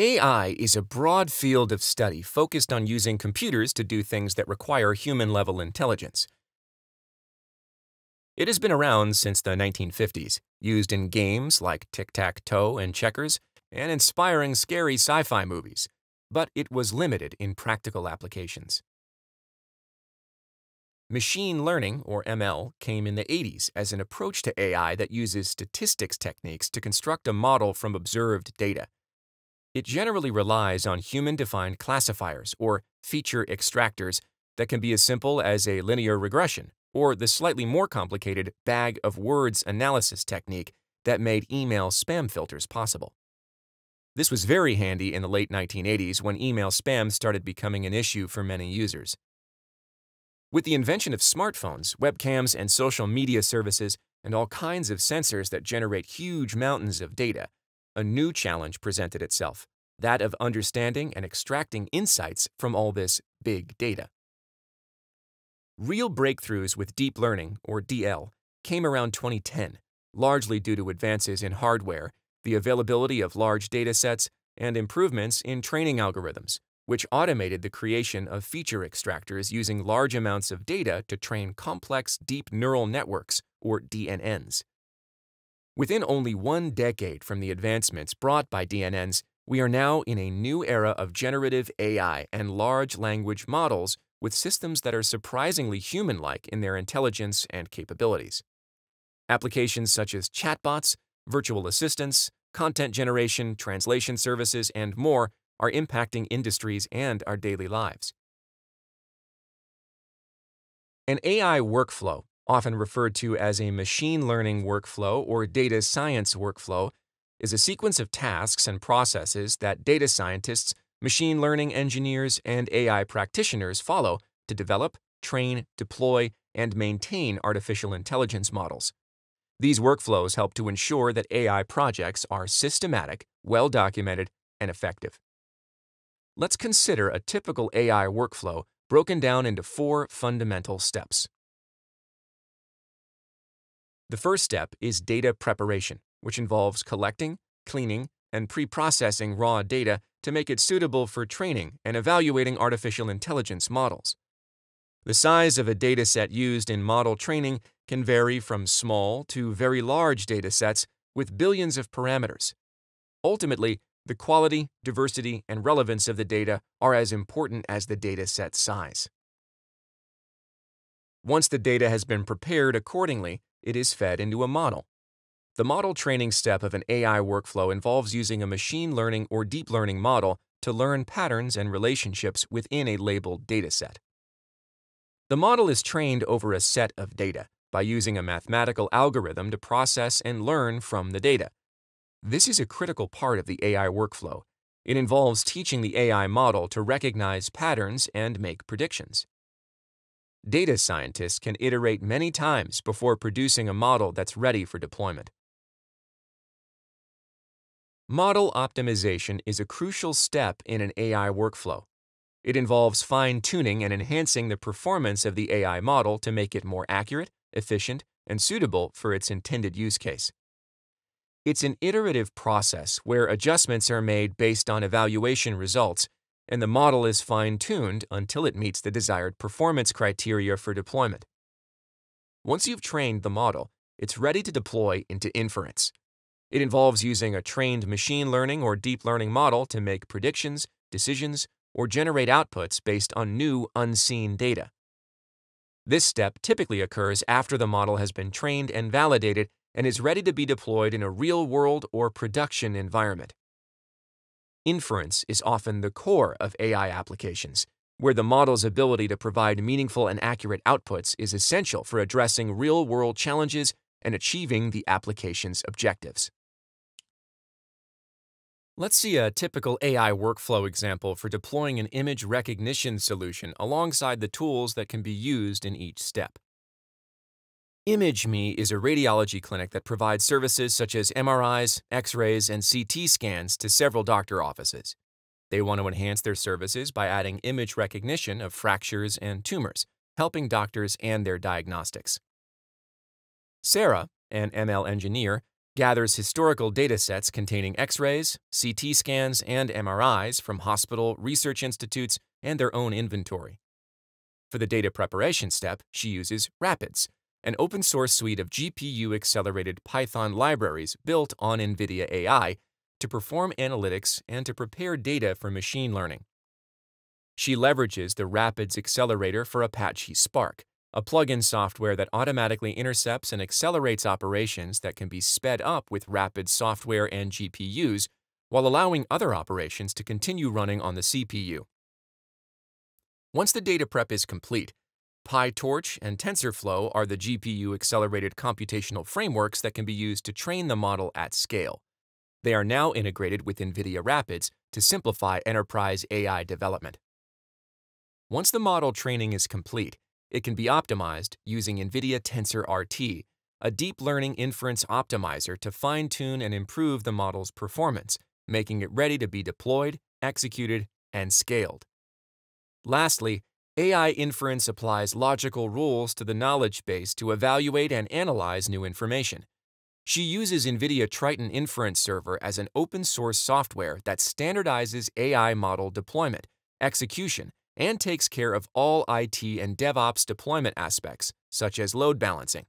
AI is a broad field of study focused on using computers to do things that require human-level intelligence. It has been around since the 1950s, used in games like tic-tac-toe and checkers, and inspiring scary sci-fi movies, but it was limited in practical applications. Machine learning, or ML, came in the 80s as an approach to AI that uses statistics techniques to construct a model from observed data. It generally relies on human-defined classifiers, or feature extractors, that can be as simple as a linear regression, or the slightly more complicated bag-of-words analysis technique that made email spam filters possible. This was very handy in the late 1980s when email spam started becoming an issue for many users. With the invention of smartphones, webcams, and social media services, and all kinds of sensors that generate huge mountains of data, a new challenge presented itself, that of understanding and extracting insights from all this big data. Real breakthroughs with deep learning, or DL, came around 2010, largely due to advances in hardware, the availability of large data sets, and improvements in training algorithms, which automated the creation of feature extractors using large amounts of data to train complex deep neural networks, or DNNs. Within only 1 decade from the advancements brought by DNNs, we are now in a new era of generative AI and large language models, with systems that are surprisingly human-like in their intelligence and capabilities. Applications such as chatbots, virtual assistants, content generation, translation services, and more are impacting industries and our daily lives. An AI workflow, often referred to as a machine learning workflow or data science workflow, is a sequence of tasks and processes that data scientists, machine learning engineers, and AI practitioners follow to develop, train, deploy, and maintain artificial intelligence models. These workflows help to ensure that AI projects are systematic, well-documented, and effective. Let's consider a typical AI workflow broken down into 4 fundamental steps. The first step is data preparation, which involves collecting, cleaning, and pre-processing raw data to make it suitable for training and evaluating artificial intelligence models. The size of a dataset used in model training can vary from small to very large datasets with billions of parameters. Ultimately, the quality, diversity, and relevance of the data are as important as the dataset size. Once the data has been prepared accordingly, it is fed into a model. The model training step of an AI workflow involves using a machine learning or deep learning model to learn patterns and relationships within a labeled dataset. The model is trained over a set of data by using a mathematical algorithm to process and learn from the data. This is a critical part of the AI workflow. It involves teaching the AI model to recognize patterns and make predictions. Data scientists can iterate many times before producing a model that's ready for deployment. Model optimization is a crucial step in an AI workflow. It involves fine-tuning and enhancing the performance of the AI model to make it more accurate, efficient, and suitable for its intended use case. It's an iterative process where adjustments are made based on evaluation results, and the model is fine-tuned until it meets the desired performance criteria for deployment. Once you've trained the model, it's ready to deploy into inference. It involves using a trained machine learning or deep learning model to make predictions, decisions, or generate outputs based on new, unseen data. This step typically occurs after the model has been trained and validated and is ready to be deployed in a real-world or production environment. Inference is often the core of AI applications, where the model's ability to provide meaningful and accurate outputs is essential for addressing real-world challenges and achieving the application's objectives. Let's see a typical AI workflow example for deploying an image recognition solution alongside the tools that can be used in each step. ImageMe is a radiology clinic that provides services such as MRIs, X-rays, and CT scans to several doctor offices. They want to enhance their services by adding image recognition of fractures and tumors, helping doctors and their diagnostics. Sarah, an ML engineer, gathers historical datasets containing X-rays, CT scans, and MRIs from hospital, research institutes, and their own inventory. For the data preparation step, she uses RAPIDS, an open-source suite of GPU-accelerated Python libraries built on NVIDIA AI to perform analytics and to prepare data for machine learning. She leverages the RAPIDS accelerator for Apache Spark, a plugin software that automatically intercepts and accelerates operations that can be sped up with RAPIDS software and GPUs while allowing other operations to continue running on the CPU. Once the data prep is complete, PyTorch and TensorFlow are the GPU-accelerated computational frameworks that can be used to train the model at scale. They are now integrated with NVIDIA RAPIDS to simplify enterprise AI development. Once the model training is complete, it can be optimized using NVIDIA TensorRT, a deep learning inference optimizer to fine-tune and improve the model's performance, making it ready to be deployed, executed, and scaled. Lastly, AI inference applies logical rules to the knowledge base to evaluate and analyze new information. She uses NVIDIA Triton Inference Server as an open-source software that standardizes AI model deployment, execution, and takes care of all IT and DevOps deployment aspects, such as load balancing.